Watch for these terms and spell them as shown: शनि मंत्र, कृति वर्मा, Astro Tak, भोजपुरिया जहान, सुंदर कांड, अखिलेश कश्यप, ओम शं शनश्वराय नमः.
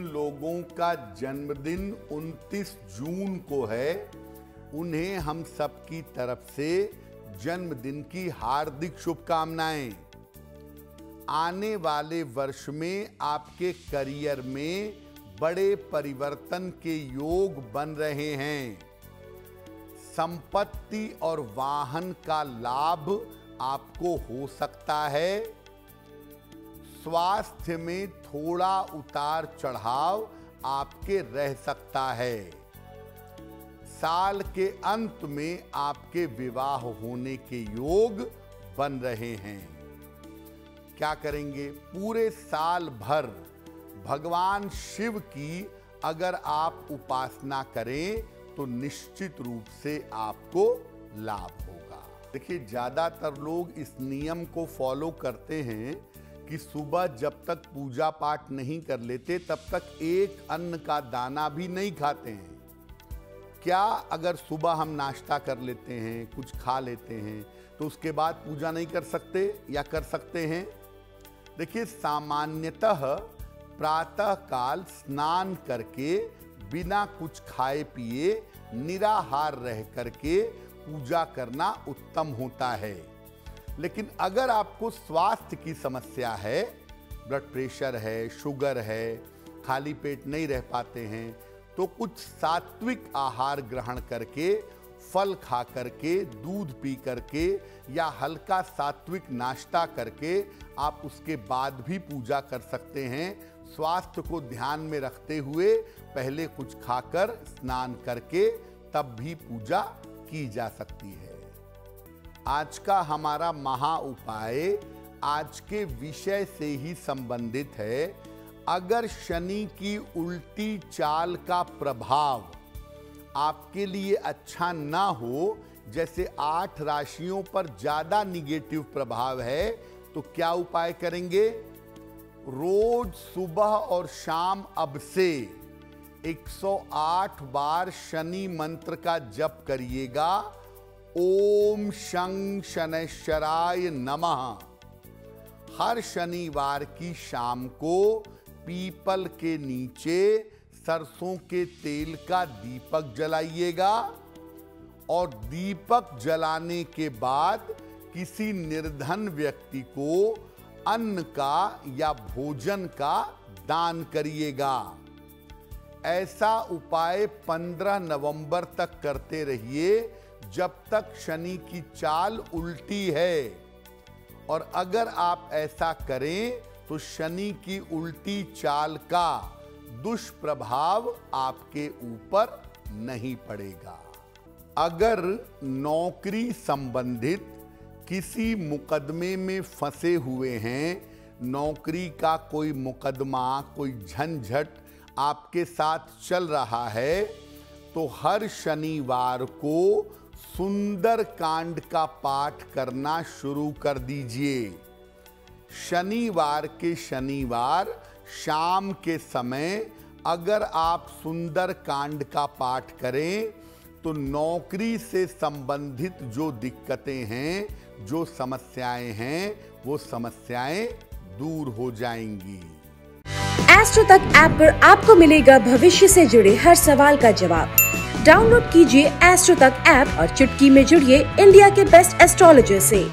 लोगों का जन्मदिन 29 जून को है, उन्हें हम सबकी तरफ से जन्मदिन की हार्दिक शुभकामनाएं। आने वाले वर्ष में आपके करियर में बड़े परिवर्तन के योग बन रहे हैं। संपत्ति और वाहन का लाभ आपको हो सकता है। स्वास्थ्य में थोड़ा उतार चढ़ाव आपके रह सकता है। साल के अंत में आपके विवाह होने के योग बन रहे हैं। क्या करेंगे? पूरे साल भर भगवान शिव की अगर आप उपासना करें तो निश्चित रूप से आपको लाभ होगा। देखिए, ज्यादातर लोग इस नियम को फॉलो करते हैं कि सुबह जब तक पूजा पाठ नहीं कर लेते तब तक एक अन्न का दाना भी नहीं खाते हैं। क्या अगर सुबह हम नाश्ता कर लेते हैं, कुछ खा लेते हैं, तो उसके बाद पूजा नहीं कर सकते या कर सकते हैं? देखिए, सामान्यतः प्रातः काल स्नान करके बिना कुछ खाए पिए निराहार रह करके पूजा करना उत्तम होता है। लेकिन अगर आपको स्वास्थ्य की समस्या है, ब्लड प्रेशर है, शुगर है, खाली पेट नहीं रह पाते हैं, तो कुछ सात्विक आहार ग्रहण करके, फल खा करके, दूध पी करके या हल्का सात्विक नाश्ता करके आप उसके बाद भी पूजा कर सकते हैं। स्वास्थ्य को ध्यान में रखते हुए पहले कुछ खाकर स्नान करके तब भी पूजा की जा सकती है। आज का हमारा महा उपाय आज के विषय से ही संबंधित है। अगर शनि की उल्टी चाल का प्रभाव आपके लिए अच्छा ना हो, जैसे 8 राशियों पर ज्यादा निगेटिव प्रभाव है, तो क्या उपाय करेंगे? रोज सुबह और शाम अब से 108 बार शनि मंत्र का जप करिएगा। ओम शं शनश्वराय नमः। हर शनिवार की शाम को पीपल के नीचे सरसों के तेल का दीपक जलाइएगा और दीपक जलाने के बाद किसी निर्धन व्यक्ति को अन्न का या भोजन का दान करिएगा। ऐसा उपाय 15 नवंबर तक करते रहिए, जब तक शनि की चाल उल्टी है। और अगर आप ऐसा करें तो शनि की उल्टी चाल का दुष्प्रभाव आपके ऊपर नहीं पड़ेगा। अगर नौकरी संबंधित किसी मुकदमे में फंसे हुए हैं, नौकरी का कोई मुकदमा, कोई झंझट आपके साथ चल रहा है, तो हर शनिवार को सुंदर कांड का पाठ करना शुरू कर दीजिए। शनिवार शाम के समय अगर आप सुंदर कांड का पाठ करें तो नौकरी से संबंधित जो दिक्कतें हैं, जो समस्याएं हैं, वो समस्याएं दूर हो जाएंगी। एस्ट्रो तक ऐप पर आपको मिलेगा भविष्य से जुड़े हर सवाल का जवाब। डाउनलोड कीजिए एस्ट्रो तक ऐप और चुटकी में जुड़िए इंडिया के बेस्ट एस्ट्रोलॉजर से।